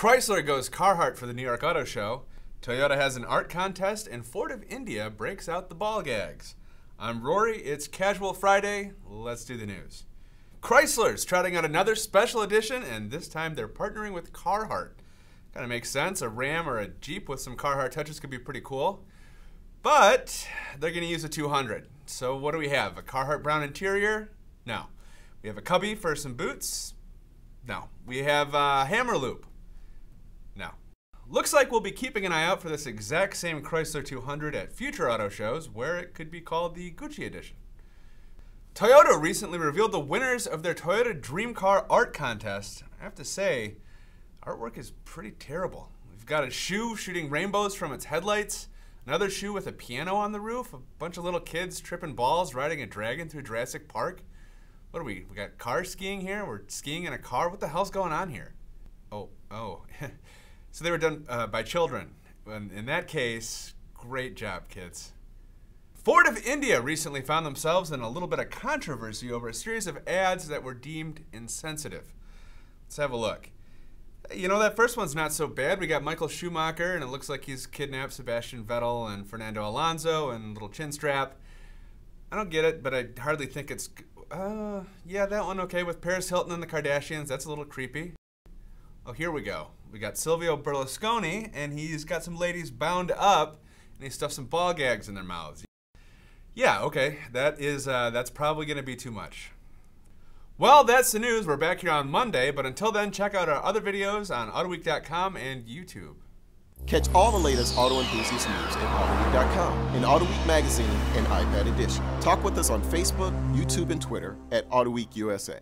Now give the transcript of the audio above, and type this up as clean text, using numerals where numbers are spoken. Chrysler goes Carhartt for the New York Auto Show. Toyota has an art contest, and Ford of India breaks out the ball gags. I'm Rory, it's Casual Friday, let's do the news. Chrysler's trotting out another special edition, and this time they're partnering with Carhartt. Kind of makes sense, a Ram or a Jeep with some Carhartt touches could be pretty cool. But they're gonna use a 200. So what do we have, a Carhartt brown interior? No. We have a cubby for some boots? No. We have a hammer loop? No. Looks like we'll be keeping an eye out for this exact same Chrysler 200 at future auto shows, where it could be called the Gucci edition. Toyota recently revealed the winners of their Toyota Dream Car Art Contest. I have to say, artwork is pretty terrible. We've got a shoe shooting rainbows from its headlights, another shoe with a piano on the roof, a bunch of little kids tripping balls riding a dragon through Jurassic Park. What are we? We got car skiing here? We're skiing in a car? What the hell's going on here? Oh. So they were done by children. And in that case, great job, kids. Ford of India recently found themselves in a little bit of controversy over a series of ads that were deemed insensitive. Let's have a look. You know, that first one's not so bad. We got Michael Schumacher, and it looks like he's kidnapped Sebastian Vettel and Fernando Alonso and little chin strap. I don't get it, but I hardly think it's... yeah, that one okay with Paris Hilton and the Kardashians. That's a little creepy. Oh, here we go. We got Silvio Berlusconi, and he's got some ladies bound up, and he stuffed some ball gags in their mouths. Yeah, okay, that's probably gonna be too much. Well, that's the news. We're back here on Monday, but until then, check out our other videos on AutoWeek.com and YouTube. Catch all the latest auto enthusiast news at AutoWeek.com, in AutoWeek Magazine and iPad Edition. Talk with us on Facebook, YouTube, and Twitter at AutoWeekUSA.